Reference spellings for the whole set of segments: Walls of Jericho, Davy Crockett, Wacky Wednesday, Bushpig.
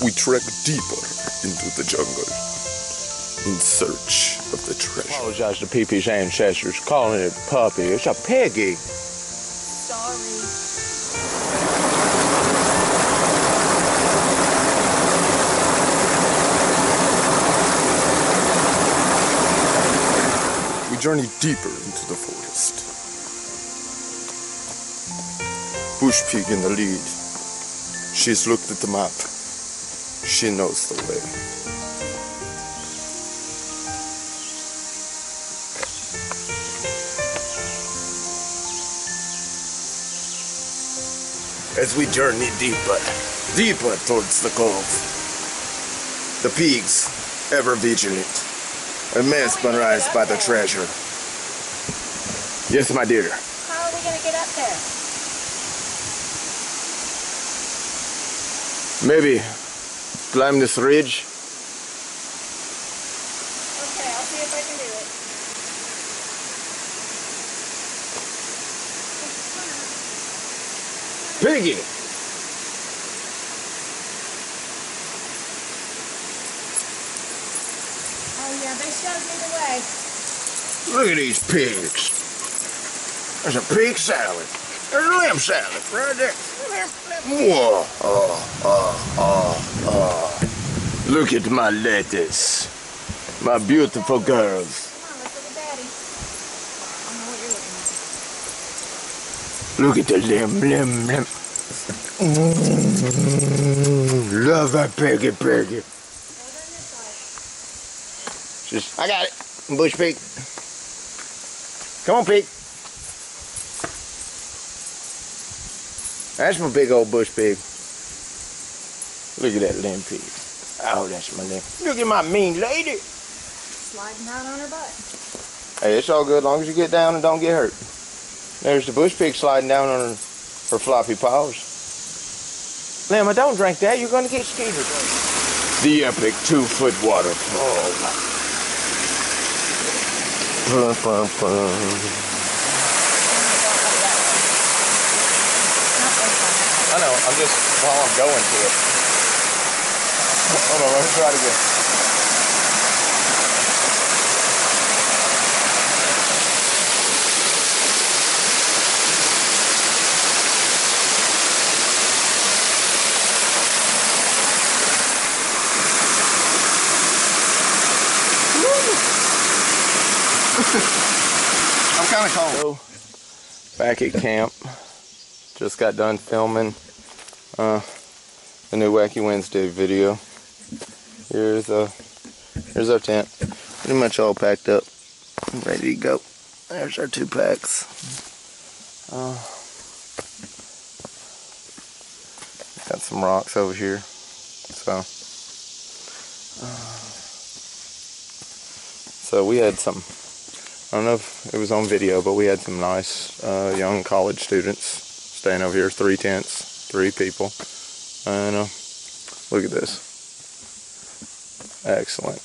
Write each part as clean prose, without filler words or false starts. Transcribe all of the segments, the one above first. we trek deeper into the jungle in search of the treasure. I apologize to Pee-Pee's ancestors calling it a puppy. It's a piggy. Sorry. Journey deeper into the forest. Bushpig in the lead. She's looked at the map. She knows the way. As we journey deeper towards the cove, the pigs, ever vigilant, and mesmerized by the treasure. Yes, my dear. How are we going to get up there? Maybe climb this ridge. Okay, I'll see if I can do it. Piggy! Oh yeah, they showed me the way. Look at these pigs. There's a pig salad. There's a lamb salad right there. Whoa. Oh. Look at my lettuce. My beautiful girls. Look at the lamb. Love that piggy. I got it. Bushpig. Come on, pig. That's my big old Bushpig. Look at that limb pig. Oh, that's my limb. Look at my mean lady. Sliding out on her butt. Hey, it's all good as long as you get down and don't get hurt. There's the Bushpig sliding down on her floppy paws. Lemma, don't drink that. You're going to get skeeted. The epic 2-foot waterfall. I know, I'm just, while I'm going to it. Hold on, let me try it again. I'm kind of cold. So, back at camp, just got done filming the new Wacky Wednesday video. Here's our tent, pretty much all packed up, ready to go. There's our 2 packs. Got some rocks over here, so. So we had some. I don't know if it was on video, but we had some nice young college students staying over here. 3 tents, 3 people. And look at this. Excellent.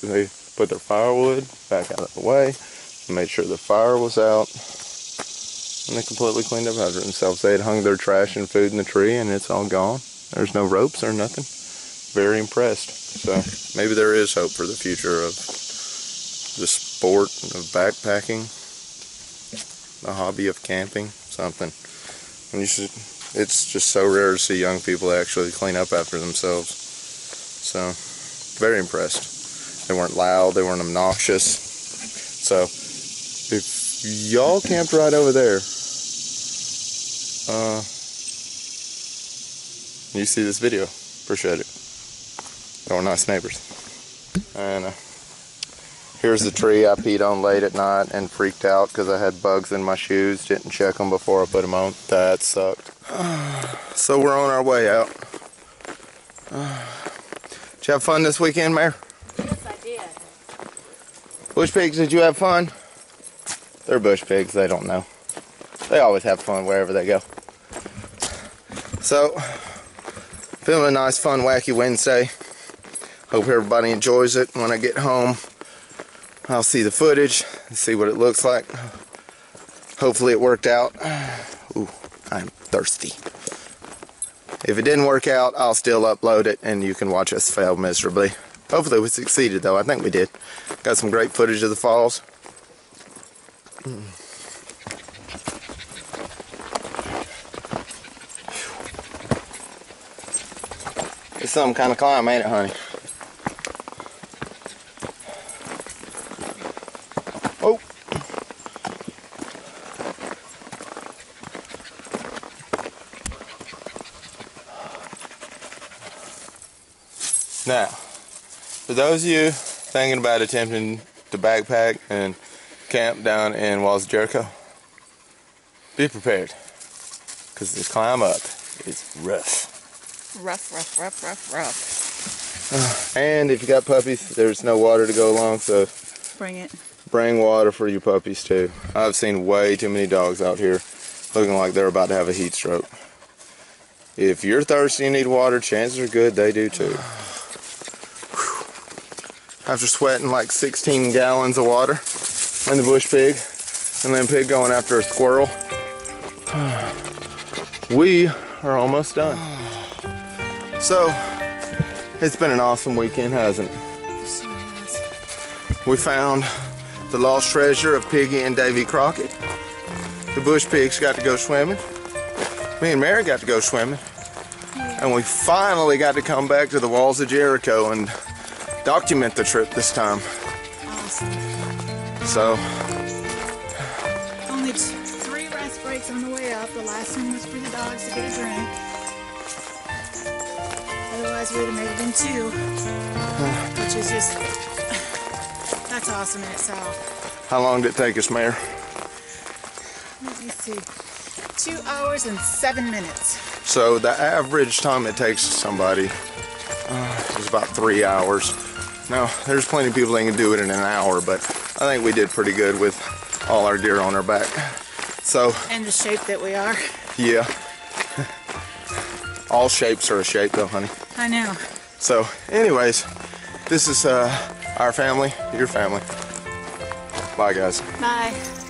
They put their firewood back out of the way, made sure the fire was out, and they completely cleaned up after themselves. They had hung their trash and food in the tree, and it's all gone. There's no ropes or nothing. Very impressed. So maybe there is hope for the future of the sport of backpacking, the hobby of camping, something. And you should, it's just so rare to see young people actually clean up after themselves. So, very impressed. They weren't loud, they weren't obnoxious. So, if y'all camped right over there, you see this video, appreciate it. Y'all are nice neighbors. And, here's the tree I peed on late at night and freaked out because I had bugs in my shoes. Didn't check them before I put them on. That sucked. So we're on our way out. Did you have fun this weekend, Mayor? Yes, I did. Bushpigs, did you have fun? They're bushpigs. They don't know. They always have fun wherever they go. So, feeling a nice, fun, wacky Wednesday. Hope everybody enjoys it. When I get home, I'll see the footage, see what it looks like. Hopefully it worked out. Ooh, I'm thirsty. If it didn't work out, I'll still upload it and you can watch us fail miserably. Hopefully we succeeded though. I think we did. Got some great footage of the falls. It's some kind of climb, ain't it, honey? Oh! Now, for those of you thinking about attempting to backpack and camp down in Walls of Jericho, be prepared, because this climb up is rough. Rough. And if you got puppies, there's no water to go along, so bring it. Bring water for your puppies too. I've seen way too many dogs out here looking like they're about to have a heat stroke. If you're thirsty and need water, chances are good they do too. After sweating like 16 gallons of water and the bush pig and then pig going after a squirrel, we are almost done. So, it's been an awesome weekend, hasn't it? We found the lost treasure of Piggy and Davy Crockett. The bush pigs got to go swimming. Me and Mary got to go swimming. And we finally got to come back to the Walls of Jericho and document the trip this time. Awesome. So. Only 3 rest breaks on the way up. The last one was for the dogs to get a drink. Otherwise we'd have made it in 2, which is just, that's awesome in itself. How long did it take us, Mayor? Let me see, 2 hours and 7 minutes. So the average time it takes somebody is about 3 hours. Now, there's plenty of people that can do it in an hour, but I think we did pretty good with all our gear on our back. So. And the shape that we are. Yeah. All shapes are a shape though, honey. I know. So, anyways, this is our family, your family. Bye, guys. Bye.